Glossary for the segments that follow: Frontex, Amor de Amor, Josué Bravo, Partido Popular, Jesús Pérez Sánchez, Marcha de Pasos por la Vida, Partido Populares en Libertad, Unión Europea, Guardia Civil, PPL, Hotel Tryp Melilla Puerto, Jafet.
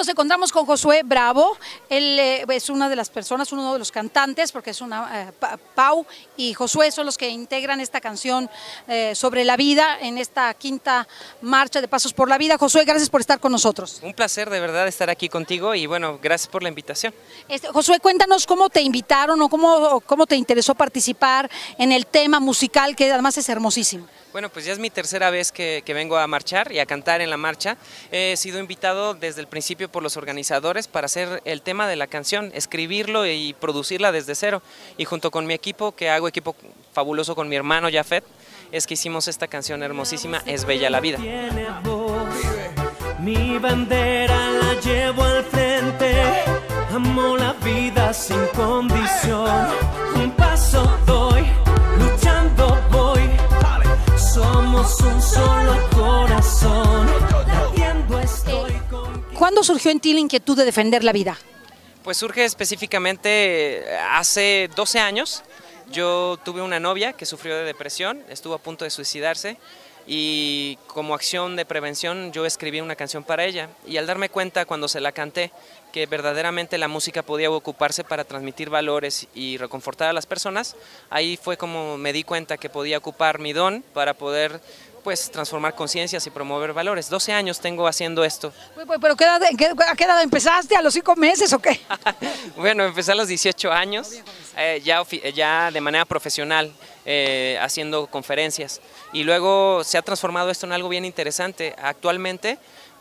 nos encontramos con Josué Bravo. Él es una de las personas, uno de los cantantes, porque es una Pau y Josué son los que integran esta canción sobre la vida en esta quinta marcha de Pasos por la Vida. Josué, gracias por estar con nosotros. Un placer de verdad estar aquí contigo y bueno, gracias por la invitación. Josué, cuéntanos cómo te invitaron o cómo te interesó participar en el tema musical, que además es hermosísimo. Bueno, pues ya es mi tercera vez que vengo a marchar y a cantar en la marcha. He sido invitado desde el principio por los organizadores para hacer el tema de la canción, escribirlo y producirla desde cero. Y junto con mi equipo, que hago equipo fabuloso con mi hermano Jafet, es que hicimos esta canción hermosísima, Es Bella la Vida. Mi bandera la llevo al frente, amo la vida sin condición. Un paso doy, luchando voy. Somos un solo corazón. ¿Cuándo surgió en ti la inquietud de defender la vida? Pues surge específicamente hace 12 años. Yo tuve una novia que sufrió de depresión, estuvo a punto de suicidarse y como acción de prevención yo escribí una canción para ella y al darme cuenta cuando se la canté que verdaderamente la música podía ocuparse para transmitir valores y reconfortar a las personas, ahí fue como me di cuenta que podía ocupar mi don para poder pues transformar conciencias y promover valores. 12 años tengo haciendo esto. ¿Pero a qué edad empezaste? ¿A los 5 meses o qué? Bueno, empecé a los 18 años, ya de manera profesional, haciendo conferencias. Y luego se ha transformado esto en algo bien interesante. Actualmente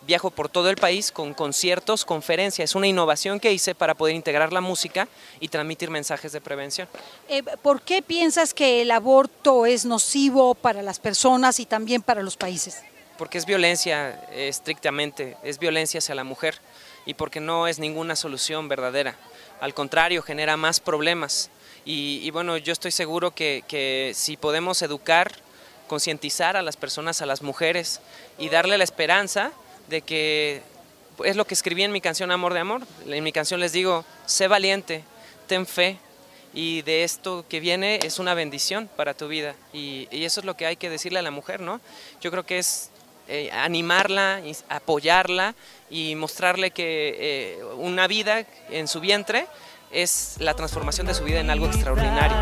viajo por todo el país con conciertos, conferencias. Es una innovación que hice para poder integrar la música y transmitir mensajes de prevención. ¿Por qué piensas que el aborto es nocivo para las personas y también para los países? Porque es violencia, estrictamente, es violencia hacia la mujer y porque no es ninguna solución verdadera. Al contrario, genera más problemas. Y bueno, yo estoy seguro que si podemos educar, concientizar a las personas, a las mujeres y darle la esperanza de que es lo que escribí en mi canción Amor de Amor. En mi canción les digo, sé valiente, ten fe y de esto que viene es una bendición para tu vida. Y eso es lo que hay que decirle a la mujer, ¿no? Yo creo que es animarla, apoyarla y mostrarle que una vida en su vientre es la transformación de su vida en algo extraordinario.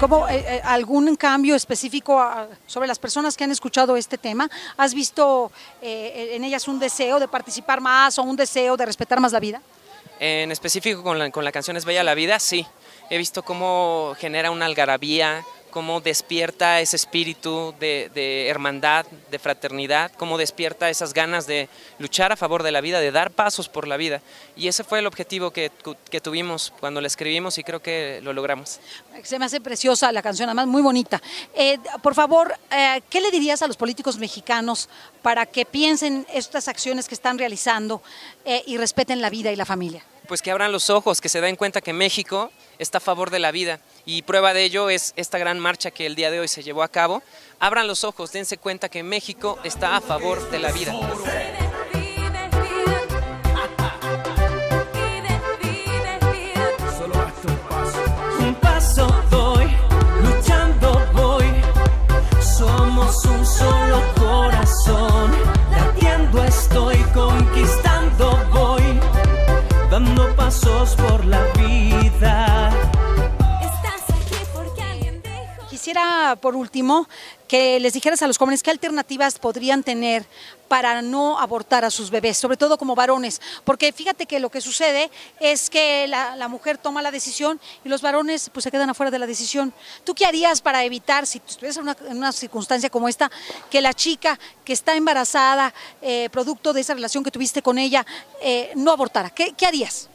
¿Cómo, algún cambio específico sobre las personas que han escuchado este tema? ¿Has visto en ellas un deseo de participar más o un deseo de respetar más la vida? En específico con la canción Es Bella la Vida, sí. He visto cómo genera una algarabía, cómo despierta ese espíritu de hermandad, de fraternidad, cómo despierta esas ganas de luchar a favor de la vida, de dar pasos por la vida. Y ese fue el objetivo que tuvimos cuando la escribimos y creo que lo logramos. Se me hace preciosa la canción, además muy bonita. Por favor, ¿qué le dirías a los políticos mexicanos para que piensen estas acciones que están realizando y respeten la vida y la familia? Pues que abran los ojos, que se den cuenta que México está a favor de la vida y prueba de ello es esta gran marcha que el día de hoy se llevó a cabo. Abran los ojos, dense cuenta que México está a favor de la vida. Un paso doy, luchando voy, somos un solo corazón, latiendo estoy, conquistando voy, dando pasos por la vida. Quisiera, por último, que les dijeras a los jóvenes qué alternativas podrían tener para no abortar a sus bebés, sobre todo como varones, porque fíjate que lo que sucede es que la mujer toma la decisión y los varones pues se quedan afuera de la decisión. ¿Tú qué harías para evitar, si estuvieras en una circunstancia como esta, que la chica que está embarazada, producto de esa relación que tuviste con ella, no abortara? ¿Qué harías?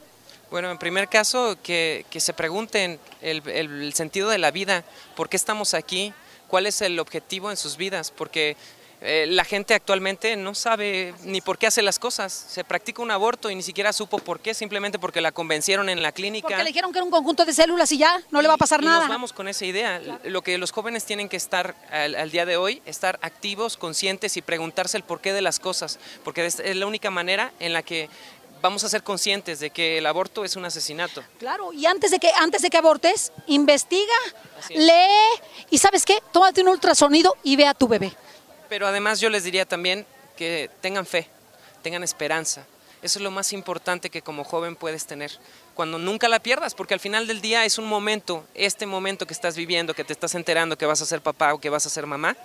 Bueno, en primer caso, que se pregunten el sentido de la vida, por qué estamos aquí, cuál es el objetivo en sus vidas, porque La gente actualmente no sabe ni por qué hace las cosas. Se practica un aborto y ni siquiera supo por qué, simplemente porque la convencieron en la clínica. Porque le dijeron que era un conjunto de células y ya, no le va a pasar nada. Nos vamos con esa idea. Claro. Lo que los jóvenes tienen que estar al día de hoy, estar activos, conscientes y preguntarse el porqué de las cosas. Porque es la única manera en la que vamos a ser conscientes de que el aborto es un asesinato. Claro, y antes de que abortes, investiga, lee y ¿sabes qué? Tómate un ultrasonido y ve a tu bebé. Pero además yo les diría también que tengan fe, tengan esperanza. Eso es lo más importante que como joven puedes tener. Cuando nunca la pierdas, porque al final del día es un momento, este momento que estás viviendo, que te estás enterando que vas a ser papá o que vas a ser mamá,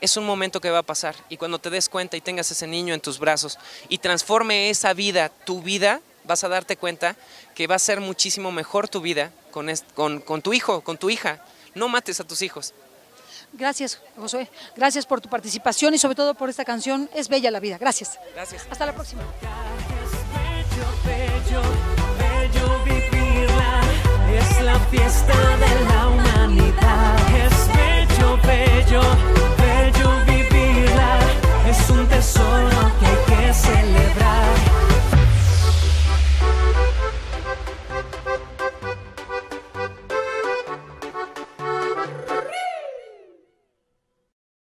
es un momento que va a pasar. Y cuando te des cuenta y tengas ese niño en tus brazos y transforme esa vida, tu vida, vas a darte cuenta que va a ser muchísimo mejor tu vida con tu hijo, con tu hija. No mates a tus hijos. Gracias, Josué. Gracias por tu participación y sobre todo por esta canción. Es bella la vida. Gracias. Gracias. Hasta la próxima. Es la fiesta.